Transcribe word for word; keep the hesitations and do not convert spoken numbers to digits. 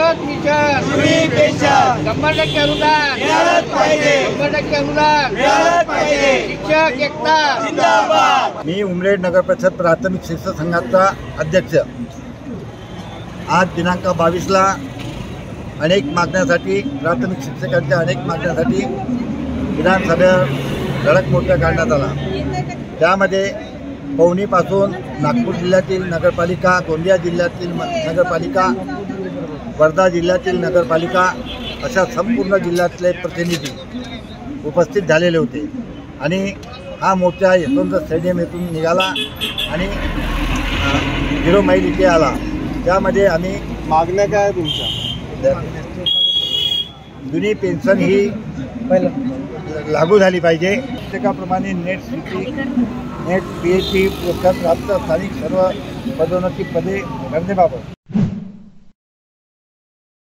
मदत मिळेल, तुम्ही पेन्शन शंभर टक्के अनुदान मिळालं पाहिजे, शंभर टक्के अनुदान मिळालं पाहिजे। शिक्षक एकता जिंदाबाद। मी उमरेड नगर परिषद प्राथमिक शिक्षक संघाचा अध्यक्ष। आज दिनांक बावीसला अनेक मागण्यासाठी, प्राथमिक शिक्षकांच्या अनेक मागण्यासाठी विधानसभेत धडक मोर्चा काढण्यात आला। त्यामध्ये पवनीपासून नागपूर जिल्ह्यातील नगरपालिका, गोंदिया जिल्ह्यातील नगरपालिका, वर्धा जिल्ह्यातील नगरपालिका अशा संपूर्ण जिल्ह्यातले प्रतिनिधी उपस्थित झालेले होते आणि हा मोर्चा यशवंत स्टेडियम येथून निघाला आणि झिरो मैल इथे आला। त्यामध्ये आम्ही मागण्या काय तुमच्या जुनी पेन्शन ही लागू झाली पाहिजे, प्रत्येकाप्रमाणे नेट स्थिती नेट पी एच डी पुरस्कार प्राप्त स्थानिक सर्व पदोन्नती पदे भरण्याबाबत।